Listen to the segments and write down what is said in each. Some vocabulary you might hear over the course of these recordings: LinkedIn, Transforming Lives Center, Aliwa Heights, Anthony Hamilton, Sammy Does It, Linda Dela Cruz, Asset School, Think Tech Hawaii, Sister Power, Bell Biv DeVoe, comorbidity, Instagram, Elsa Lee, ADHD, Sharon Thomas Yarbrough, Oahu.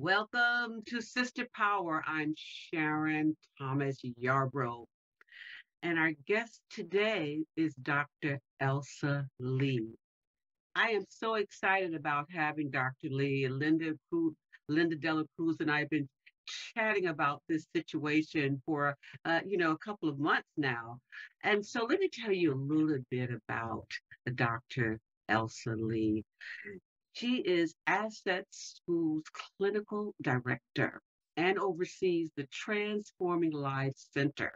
Welcome to Sister Power. I'm Sharon Thomas Yarbrough. And our guest today is Dr. Elsa Lee. I am so excited about having Dr. Lee. Linda Dela Cruz and I have been chatting about this situation for, a couple of months now. And so let me tell you a little bit about Dr. Elsa Lee. She is Asset School's clinical director and oversees the Transforming Lives Center.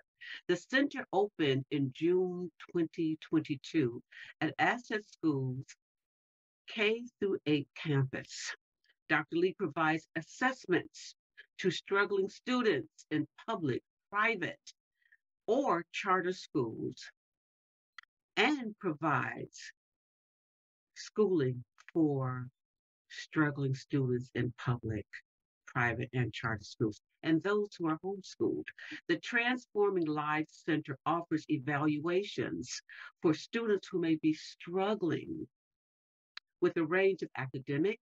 The center opened in June 2022 at Asset School's K-8 campus. Dr. Lee provides assessments to struggling students in public, private, or charter schools and provides schooling for struggling students in public, private, and charter schools, and those who are homeschooled. The Transforming Lives Center offers evaluations for students who may be struggling with a range of academic,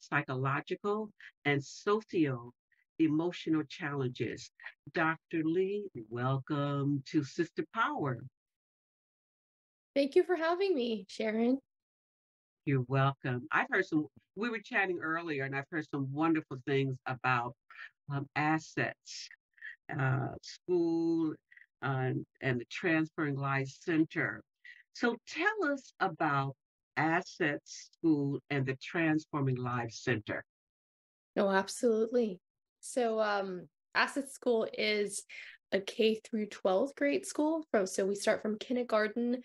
psychological, and socio-emotional challenges. Dr. Lee, welcome to Sister Power. Thank you for having me, Sharon. You're welcome. We were chatting earlier, and I've heard some wonderful things about assets, school, and the Transforming Lives Center. So tell us about Asset School and the Transforming Lives Center. No, absolutely. So Asset School is a K through 12th grade school. So we start from kindergarten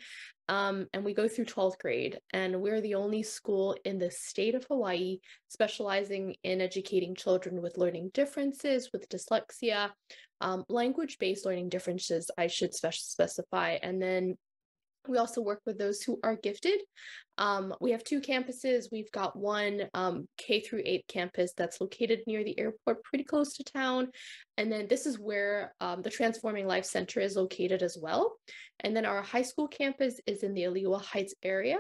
and we go through 12th grade. And we're the only school in the state of Hawaii specializing in educating children with learning differences, with dyslexia, language-based learning differences, I should specify. And then we also work with those who are gifted. We have two campuses. We've got one K through 8 campus that's located near the airport, pretty close to town. And then this is where the Transforming Life Center is located as well. And then our high school campus is in the Aliwa Heights area.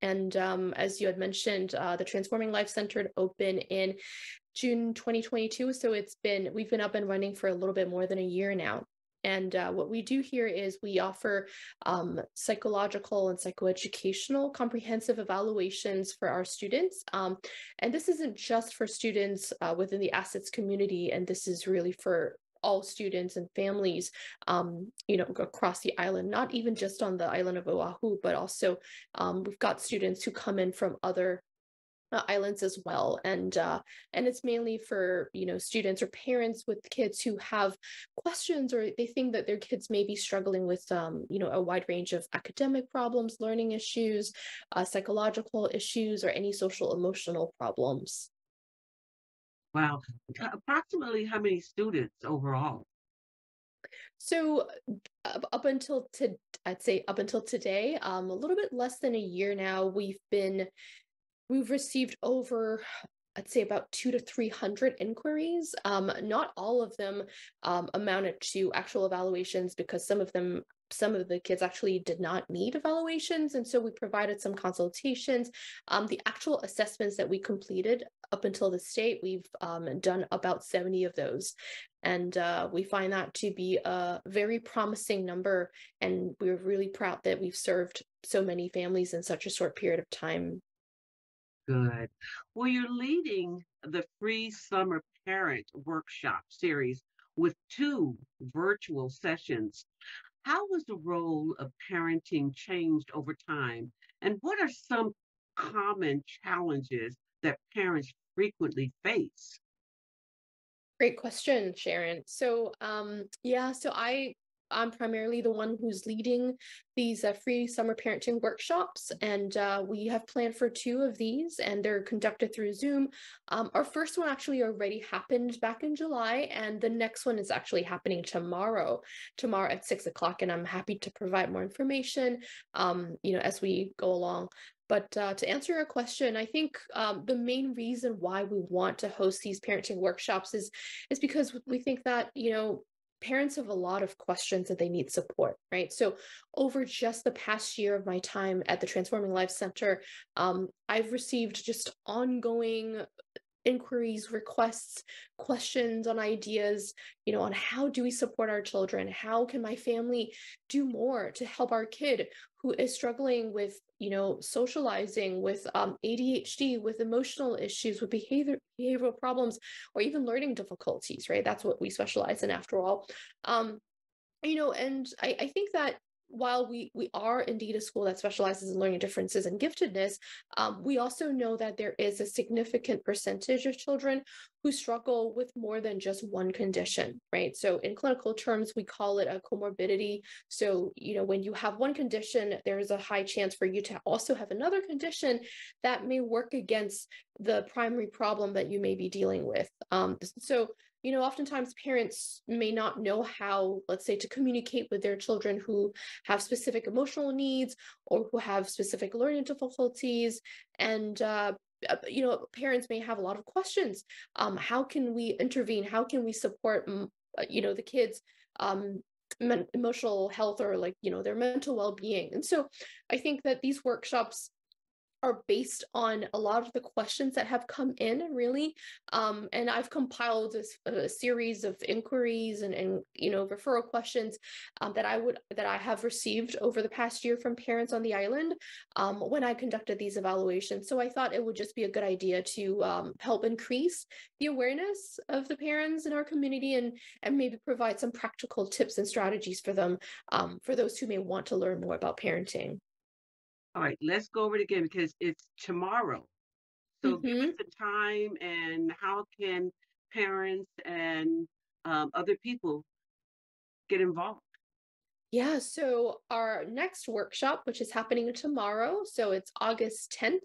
And as you had mentioned, the Transforming Life Center opened in June 2022. So we've been up and running for a little bit more than a year now. And what we do here is we offer psychological and psychoeducational comprehensive evaluations for our students. And this isn't just for students within the assets community, and this is really for all students and families, across the island, not even just on the island of Oahu, but also we've got students who come in from other islands as well. And it's mainly for, students or parents with kids who have questions, or they think that their kids may be struggling with, a wide range of academic problems, learning issues, psychological issues, or any social emotional problems. Wow. Approximately how many students overall? So up until today, a little bit less than a year now, we've received over, I'd say, about 200 to 300 inquiries. Not all of them amounted to actual evaluations, because some of the kids actually did not need evaluations. And so we provided some consultations. The actual assessments that we completed up until this date, we've done about 70 of those. And we find that to be a very promising number. And we're really proud that we've served so many families in such a short period of time. Good. Well, you're leading the free summer parent workshop series with two virtual sessions. How has the role of parenting changed over time? And what are some common challenges that parents frequently face? Great question, Sharon. So, I'm primarily the one who's leading these free summer parenting workshops, and we have planned for two of these, and they're conducted through Zoom. Our first one actually already happened back in July, and the next one is actually happening tomorrow at 6 o'clock, and I'm happy to provide more information, as we go along. But to answer your question, I think the main reason why we want to host these parenting workshops is because we think that, parents have a lot of questions that they need support, right? So over just the past year of my time at the Transforming Lives Center, I've received just ongoing inquiries, requests, questions on ideas, you know, on how do we support our children? How can my family do more to help our kid who is struggling with, you know, socializing, with ADHD, with emotional issues, with behavioral problems, or even learning difficulties, right? That's what we specialize in after all. You know, and I think that while we are indeed a school that specializes in learning differences and giftedness, we also know that there is a significant percentage of children who struggle with more than just one condition, right? So in clinical terms, we call it a comorbidity. So, you know, when you have one condition, there is a high chance for you to also have another condition that may work against the primary problem that you may be dealing with. So, you know, oftentimes parents may not know how, let's say, to communicate with their children who have specific emotional needs or who have specific learning difficulties. And, you know, parents may have a lot of questions. How can we intervene? How can we support, you know, the kids' emotional health or, like, you know, their mental well-being? And so I think that these workshops are based on a lot of the questions that have come in, really. And I've compiled a series of inquiries and you know, referral questions that I have received over the past year from parents on the island when I conducted these evaluations. So I thought it would just be a good idea to help increase the awareness of the parents in our community and maybe provide some practical tips and strategies for them, for those who may want to learn more about parenting. All right, let's go over it again because it's tomorrow. So give us the time and how can parents and other people get involved? Yeah, so our next workshop, which is happening tomorrow, so it's August 10th,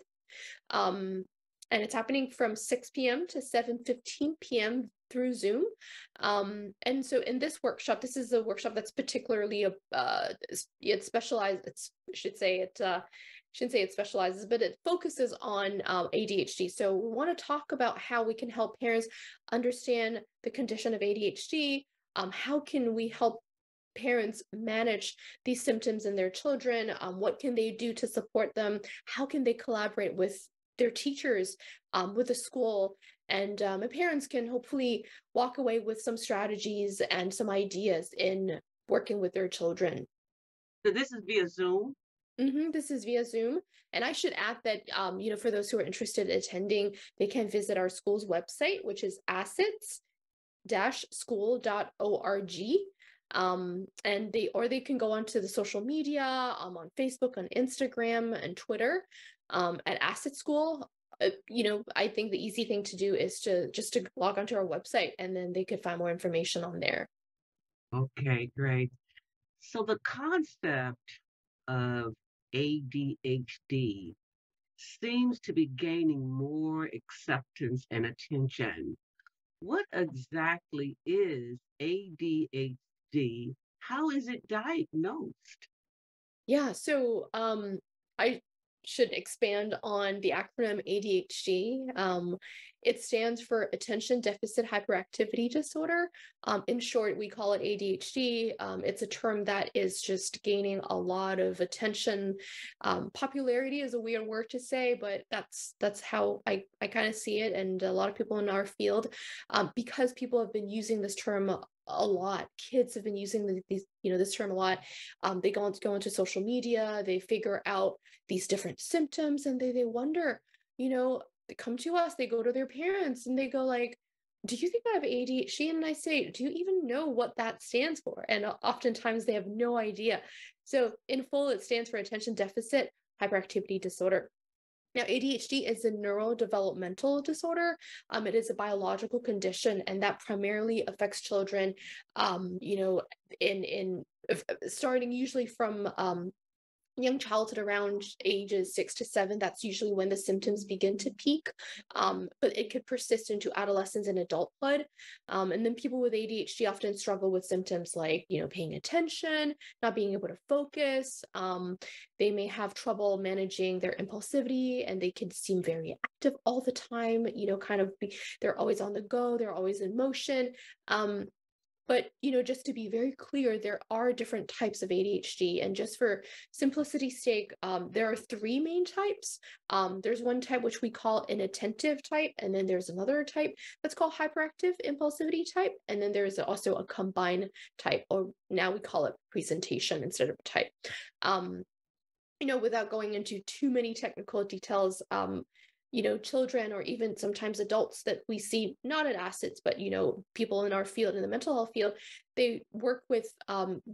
and it's happening from 6 p.m. to 7:15 p.m. through Zoom. And so in this workshop, this is a workshop that's particularly, it's specialized, it specializes, but it focuses on ADHD. So we want to talk about how we can help parents understand the condition of ADHD. How can we help parents manage these symptoms in their children? What can they do to support them? How can they collaborate with their teachers, with the school? And my parents can hopefully walk away with some strategies and some ideas in working with their children. So this is via Zoom? This is via Zoom. And I should add that, you know, for those who are interested in attending, they can visit our school's website, which is assets-school.org. And they can go onto the social media, on Facebook, on Instagram, and Twitter, at Asset School. You know, I think the easy thing to do is to log onto our website, and then they could find more information on there. Okay, great. So the concept of ADHD seems to be gaining more acceptance and attention. What exactly is ADHD? How is it diagnosed? Yeah, so I should expand on the acronym ADHD. It stands for Attention Deficit Hyperactivity Disorder. In short, we call it ADHD. It's a term that is just gaining a lot of attention. Popularity is a weird word to say, but that's how I kind of see it, and a lot of people in our field, because people have been using this term a lot. Kids have been using this term a lot. They go into social media, they figure out these different symptoms, and they wonder, you know, they come to us, they go to their parents, and they go like, do you think I have ADHD? And I say, do you even know what that stands for? And oftentimes they have no idea. So in full, it stands for Attention Deficit Hyperactivity Disorder. Now, ADHD is a neurodevelopmental disorder. It is a biological condition, and that primarily affects children, you know, starting usually from young childhood around ages 6 to 7. That's usually when the symptoms begin to peak, but it could persist into adolescence and adulthood. And then people with ADHD often struggle with symptoms like, you know, paying attention, not being able to focus. They may have trouble managing their impulsivity, and they can seem very active all the time, you know, they're always on the go, they're always in motion. But, you know, just to be very clear, there are different types of ADHD. And just for simplicity's sake, there are three main types. There's one type which we call inattentive type. And then there's another type that's called hyperactive impulsivity type. And then there's also a combined type, or now we call it presentation instead of type. You know, without going into too many technical details, you know, children or even sometimes adults that we see, not at Assets, but, you know, people in our field, in the mental health field, they work with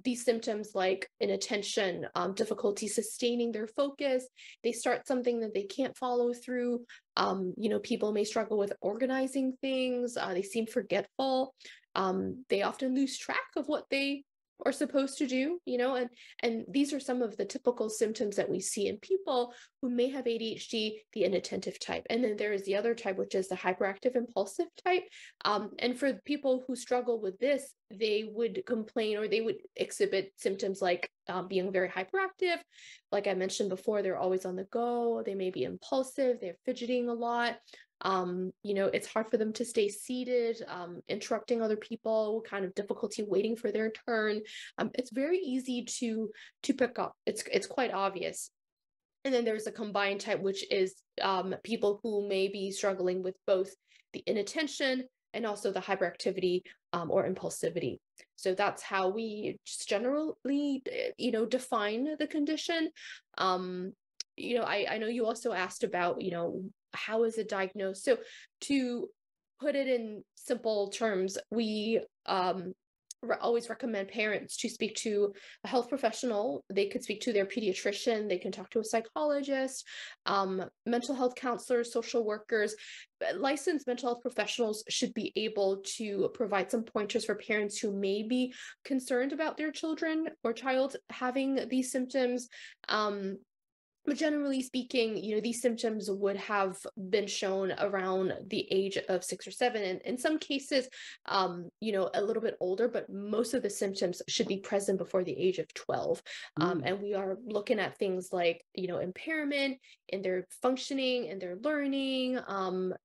these symptoms like inattention, difficulty sustaining their focus. They start something that they can't follow through. You know, people may struggle with organizing things. They seem forgetful. They often lose track of what they are supposed to do, you know, and these are some of the typical symptoms that we see in people who may have ADHD, the inattentive type. And then there is the other type, which is the hyperactive impulsive type. And for people who struggle with this, they would complain or they would exhibit symptoms like being very hyperactive. Like I mentioned before, they're always on the go. They may be impulsive. They're fidgeting a lot. You know, it's hard for them to stay seated, interrupting other people, kind of difficulty waiting for their turn. It's very easy to pick up. It's quite obvious. And then there's a combined type, which is people who may be struggling with both the inattention and also the hyperactivity or impulsivity. So that's how we just generally, you know, define the condition. You know, I know you also asked about, you know, how is it diagnosed? So to put it in simple terms, we always recommend parents to speak to a health professional. They could speak to their pediatrician. They can talk to a psychologist, mental health counselors, social workers. Licensed mental health professionals should be able to provide some pointers for parents who may be concerned about their children or child having these symptoms. But generally speaking, you know, these symptoms would have been shown around the age of 6 or 7, and in some cases, you know, a little bit older, but most of the symptoms should be present before the age of 12. And we are looking at things like, you know, impairment in their functioning and their learning.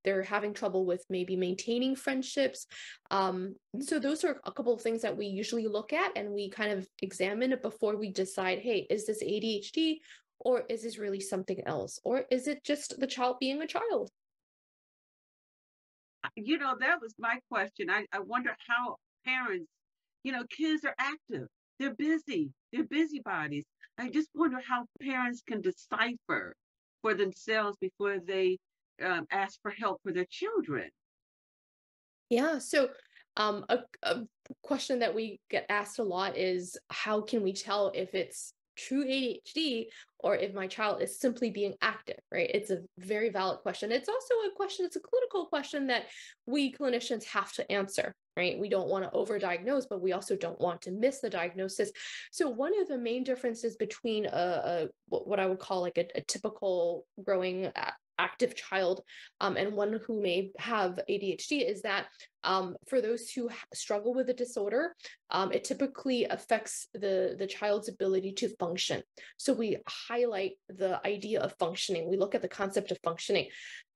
They're having trouble with maybe maintaining friendships. So those are a couple of things that we usually look at, and we kind of examine it before we decide, hey, is this ADHD? Or is this really something else? Or is it just the child being a child? You know, that was my question. I wonder how parents, you know, kids are active. They're busy. They're busybodies. I just wonder how parents can decipher for themselves before they ask for help for their children. Yeah, so a question that we get asked a lot is, how can we tell if it's true ADHD or if my child is simply being active, right? It's a very valid question. It's also a question, it's a clinical question that we clinicians have to answer, right? We don't want to overdiagnose, but we also don't want to miss the diagnosis. So one of the main differences between what I would call like a typical growing active child and one who may have ADHD is that for those who struggle with the disorder, it typically affects the child's ability to function. So we highlight the idea of functioning. We look at the concept of functioning.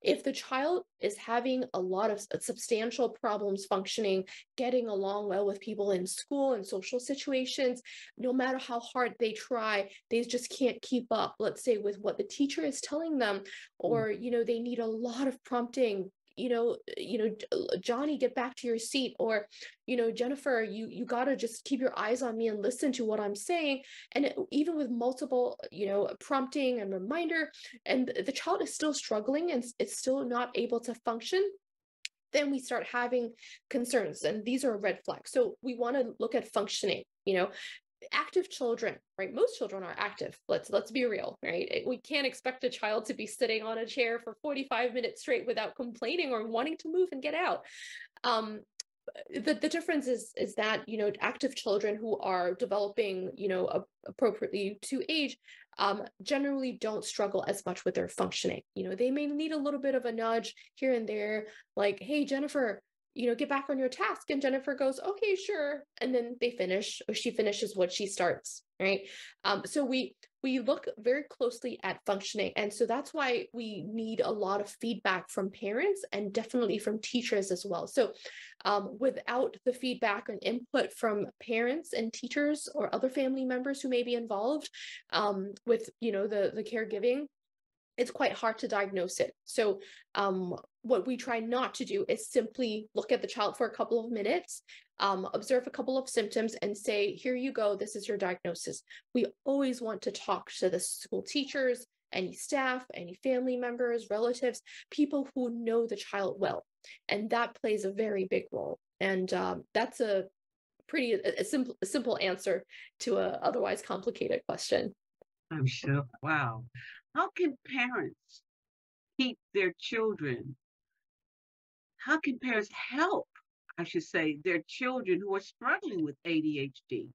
If the child is having a lot of substantial problems functioning, getting along well with people in school and social situations, no matter how hard they try, they just can't keep up, let's say, with what the teacher is telling them, or, you know, they need a lot of prompting. You know, Johnny, get back to your seat, or, you know, Jennifer, you got to just keep your eyes on me and listen to what I'm saying. And even with multiple, you know, prompting and reminder, and the child is still struggling and it's still not able to function, then we start having concerns. And these are red flags. So we want to look at functioning, you know. Active children, right? Most children are active. Let's be real, right? We can't expect a child to be sitting on a chair for 45 minutes straight without complaining or wanting to move and get out. The difference is that, you know, active children who are developing, you know, appropriately to age generally don't struggle as much with their functioning. You know, they may need a little bit of a nudge here and there, like, hey, Jennifer, you know, get back on your task. And Jennifer goes, okay, sure. And then they finish, or she finishes what she starts, right? So we we look very closely at functioning. And so that's why we need a lot of feedback from parents and definitely from teachers as well. So without the feedback and input from parents and teachers or other family members who may be involved with, you know, the caregiving, it's quite hard to diagnose it. So what we try not to do is simply look at the child for a couple of minutes, observe a couple of symptoms and say, here you go, this is your diagnosis. We always want to talk to the school teachers, any staff, any family members, relatives, people who know the child well. And that plays a very big role. And that's a pretty a simple answer to an otherwise complicated question. I'm sure. Wow. How can parents keep their children? How can parents help, I should say, their children who are struggling with ADHD?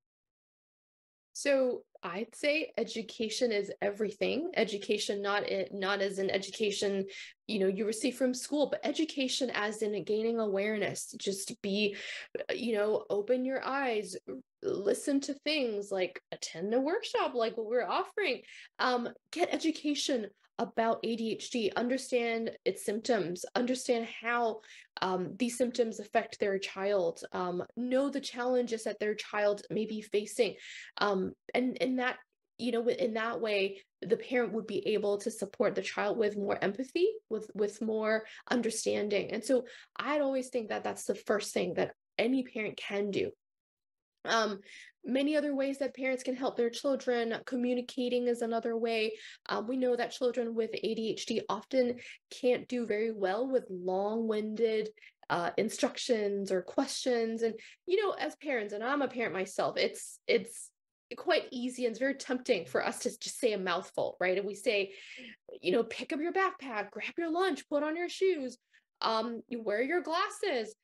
So I'd say education is everything. Education, not as an education, you know, you receive from school, but education as in gaining awareness. Just be, you know, open your eyes, listen to things like attend a workshop like what we're offering. Get education about ADHD, understand its symptoms, understand how these symptoms affect their child, know the challenges that their child may be facing. And that, you know, in that way, the parent would be able to support the child with more empathy, with more understanding. And so I'd always think that that's the first thing that any parent can do. Many other ways that parents can help their children. Communicating is another way. We know that children with ADHD often can't do very well with long-winded instructions or questions. And, you know, as parents, and I'm a parent myself, it's quite easy and it's very tempting for us to just say a mouthful, right? And we say, you know, pick up your backpack, grab your lunch, put on your shoes, you wear your glasses.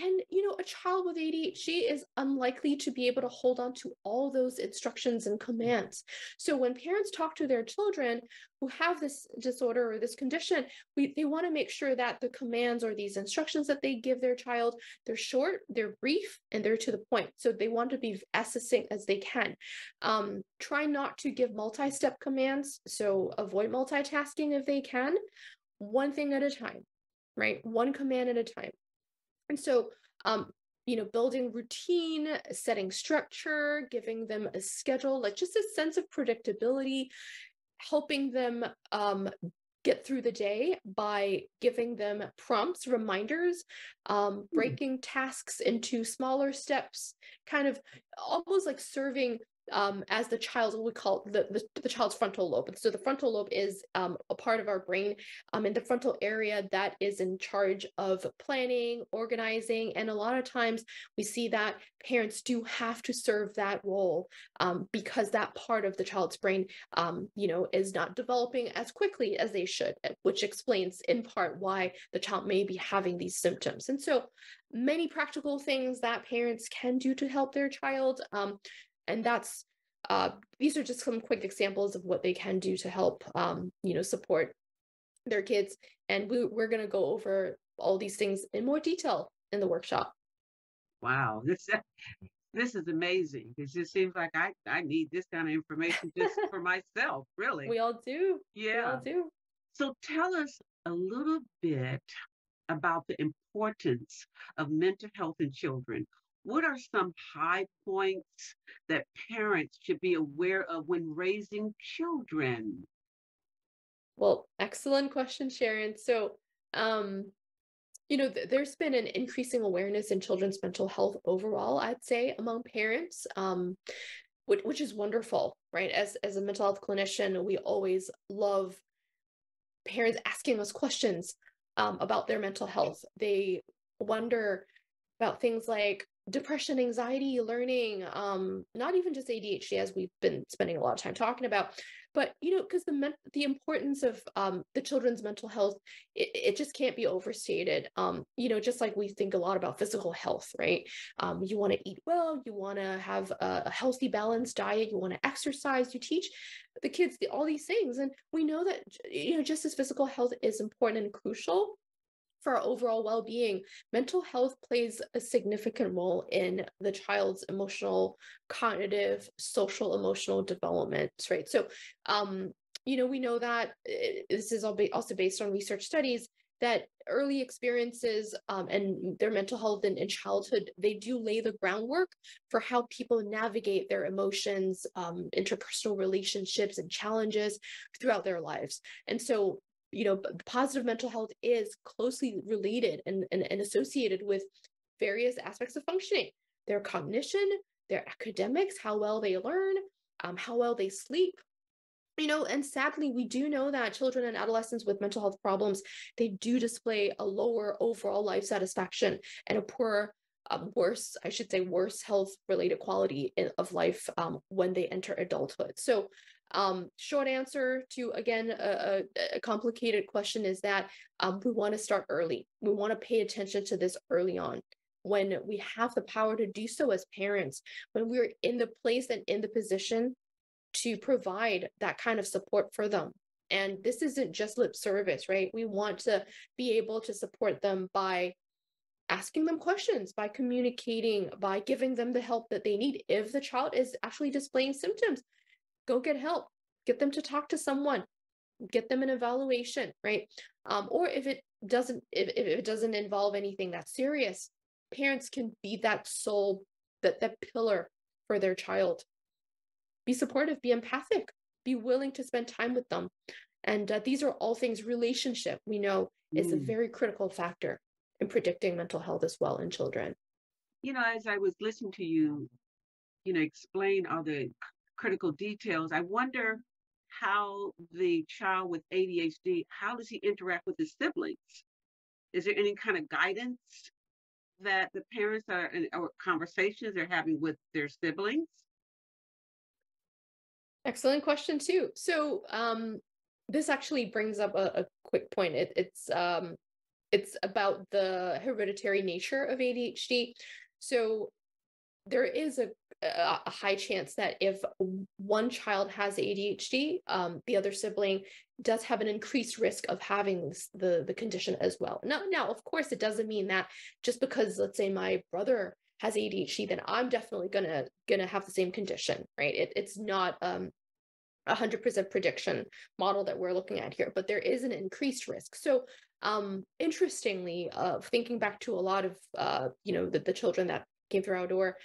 And, you know, a child with ADHD is unlikely to be able to hold on to all those instructions and commands. So when parents talk to their children who have this disorder or this condition, they want to make sure that the commands or these instructions that they give their child, they're short, they're brief, and they're to the point. So they want to be as succinct as they can. Try not to give multi-step commands. So avoid multitasking if they can. One thing at a time, right? One command at a time. And so, you know, building routine, setting structure, giving them a schedule, like just a sense of predictability, helping them get through the day by giving them prompts, reminders, breaking tasks into smaller steps, kind of almost like serving as the child, what we call the child's frontal lobe. And so the frontal lobe is a part of our brain and the frontal area that is in charge of planning, organizing. And a lot of times we see that parents do have to serve that role because that part of the child's brain, you know, is not developing as quickly as they should, which explains in part why the child may be having these symptoms. And so many practical things that parents can do to help their child. And that's, these are just some quick examples of what they can do to help, you know, support their kids. And we're going to go over all these things in more detail in the workshop. Wow. This is amazing. It just seems like I need this kind of information just for myself, really. We all do. Yeah. We all do. So tell us a little bit about the importance of mental health in children. What are some high points that parents should be aware of when raising children? Well, excellent question, Sharon. So, you know, there's been an increasing awareness in children's mental health overall, I'd say, among parents, which is wonderful, right? As a mental health clinician, we always love parents asking us questions about their mental health. They wonder about things like depression, anxiety, learning, not even just ADHD, as we've been spending a lot of time talking about, but, you know, because the importance of the children's mental health, it just can't be overstated. You know, just like we think a lot about physical health, right? You want to eat well, you want to have a healthy, balanced diet, you want to exercise, you teach the kids all these things. And we know that, you know, just as physical health is important and crucial, for our overall well-being. Mental health plays a significant role in the child's emotional, cognitive, social, emotional development, right? So, we know that this is also based on research studies that early experiences and their mental health in childhood, they do lay the groundwork for how people navigate their emotions, interpersonal relationships and challenges throughout their lives. And so, positive mental health is closely related and associated with various aspects of functioning, their cognition, their academics, how well they learn, how well they sleep. And sadly, we do know that children and adolescents with mental health problems, they do display a lower overall life satisfaction and a worse health-related quality of life when they enter adulthood. So short answer to, again, a complicated question is that we want to start early. We want to pay attention to this early on. When we have the power to do so as parents, when we're in the place and in the position to provide that kind of support for them. And this isn't just lip service, right? We want to be able to support them by asking them questions, by communicating, by giving them the help that they need. If the child is actually displaying symptoms, go get help, get them to talk to someone, get them an evaluation, right? Or if it doesn't involve anything that's serious, parents can be that soul, that pillar for their child. Be supportive, be empathic, be willing to spend time with them. And these are all things relationship we know is a very critical factor in predicting mental health as well in children. As I was listening to you, explain all the critical details, I wonder how the child with ADHD, how does he interact with his siblings? Is there any kind of guidance that the parents or conversations they're having with their siblings? Excellent question too. So this actually brings up a quick point. It's about the hereditary nature of ADHD. So there is a high chance that if one child has ADHD, the other sibling does have an increased risk of having the condition as well. Now, of course, it doesn't mean that just because, let's say, my brother has ADHD, then I'm definitely gonna have the same condition, right? It's not 100% prediction model that we're looking at here, but there is an increased risk. So interestingly, thinking back to a lot of, the children that came through our door,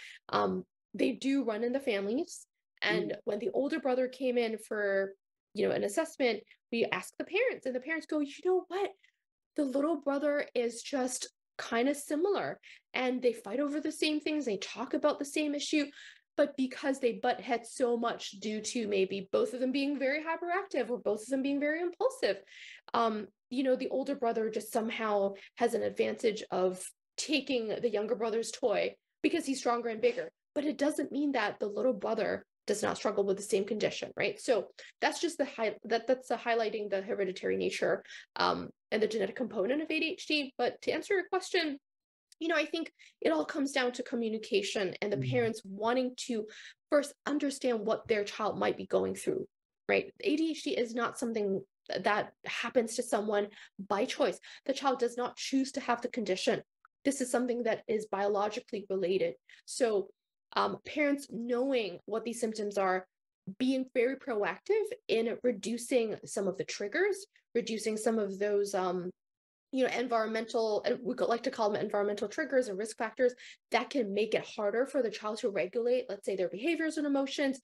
they do run in the families. And when the older brother came in for, an assessment, we asked the parents and the parents go, what? The little brother is just kind of similar and they fight over the same things. They talk about the same issue, but because they butt heads so much due to maybe both of them being very hyperactive or both of them being very impulsive, the older brother just somehow has an advantage of taking the younger brother's toy because he's stronger and bigger, but it doesn't mean that the little brother does not struggle with the same condition, right? So that's just that's highlighting the hereditary nature and the genetic component of ADHD. But to answer your question, I think it all comes down to communication and the parents wanting to first understand what their child might be going through, right? ADHD is not something that happens to someone by choice. The child does not choose to have the condition. This is something that is biologically related. So parents knowing what these symptoms are, being very proactive in reducing some of the triggers, reducing some of those, environmental, we like to call them environmental triggers and risk factors that can make it harder for the child to regulate, let's say, their behaviors and emotions.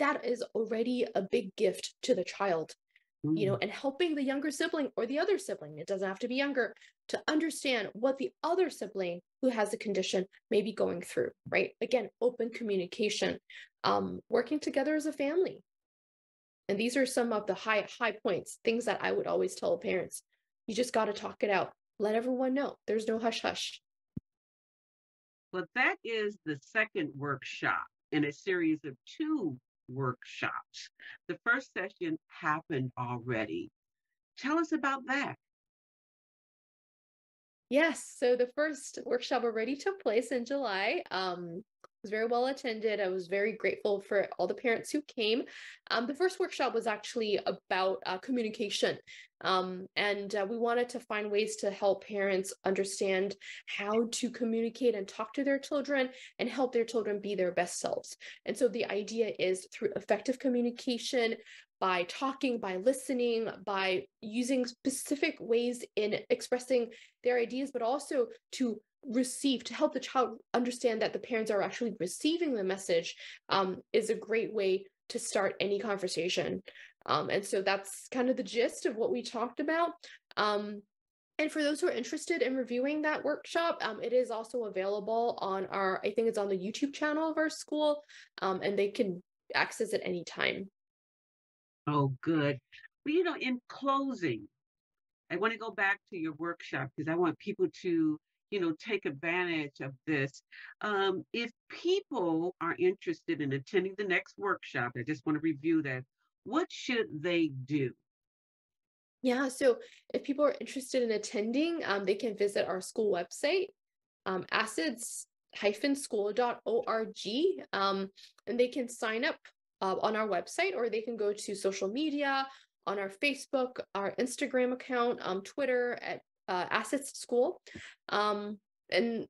That is already a big gift to the child, and helping the younger sibling or the other sibling, it doesn't have to be younger, to understand what the other sibling who has a condition may be going through, right? Again, open communication, working together as a family. And these are some of the high points, things that I would always tell parents. You just got to talk it out. Let everyone know. There's no hush-hush. Well, that is the second workshop in a series of two workshops. The first session happened already. Tell us about that. Yes. So the first workshop already took place in July. was very well attended. I was very grateful for all the parents who came. The first workshop was actually about communication. And we wanted to find ways to help parents understand how to communicate and talk to their children and help their children be their best selves. And so the idea is through effective communication, by talking, by listening, by using specific ways in expressing their ideas, but also to receive, to help the child understand that the parents are actually receiving the message, is a great way to start any conversation. And so that's kind of the gist of what we talked about. And for those who are interested in reviewing that workshop, it is also available on our, I think it's on the YouTube channel of our school, and they can access it anytime. Oh, good. Well, you know, in closing, I want to go back to your workshop because I want people to, you know, take advantage of this. If people are interested in attending the next workshop, I just want to review that. What should they do? Yeah, so if people are interested in attending, they can visit our school website, assets-school.org, and they can sign up on our website, or they can go to social media, on our Facebook, our Instagram account, Twitter at Assets School. And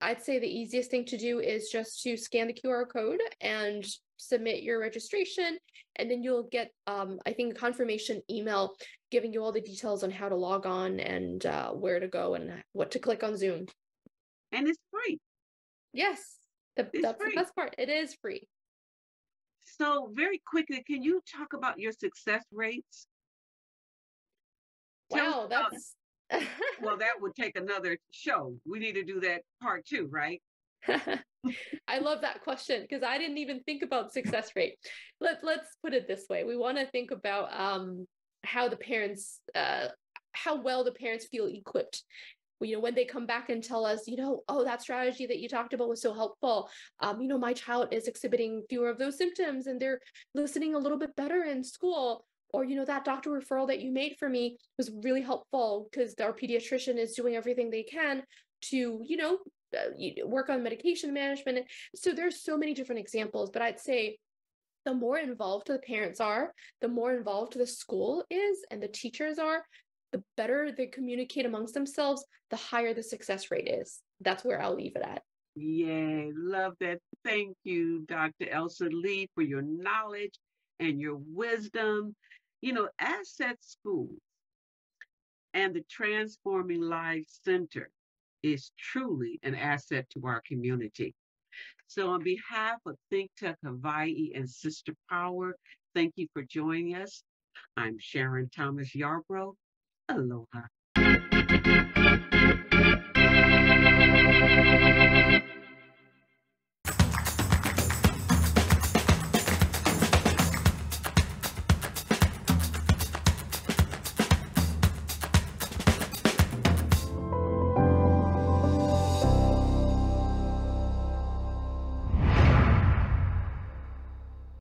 I'd say the easiest thing to do is just to scan the QR code and submit your registration, and then you'll get, I think, a confirmation email giving you all the details on how to log on and where to go and what to click on Zoom. And it's free. Yes, that's the best part. It is free. So very quickly, can you talk about your success rates? Wow, that's... Well, that would take another show. We need to do that part two, right? I love that question because I didn't even think about success rate. Let's put it this way. We want to think about how the parents, how well the parents feel equipped. You know, when they come back and tell us, you know, oh, that strategy that you talked about was so helpful. You know, my child is exhibiting fewer of those symptoms and they're listening a little bit better in school. Or, you know, that doctor referral that you made for me was really helpful because our pediatrician is doing everything they can to, you know, work on medication management. So there's so many different examples, but I'd say the more involved the parents are, the more involved the school is and the teachers are, the better they communicate amongst themselves, the higher the success rate is. That's where I'll leave it at. Yay, love that. Thank you, Dr. Elsa Lee, for your knowledge and your wisdom. You know, Asset School and the Transforming Lives Center is truly an asset to our community. So on behalf of Think Tech Hawaii and Sister Power, thank you for joining us. I'm Sharon Thomas Yarbrough. Aloha.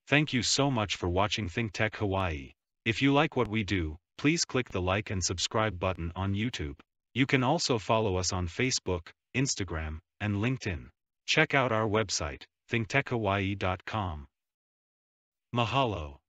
Thank you so much for watching Think Tech Hawaii. If you like what we do, please click the like and subscribe button on YouTube. You can also follow us on Facebook, Instagram, and LinkedIn. Check out our website, thinktechhawaii.com. Mahalo.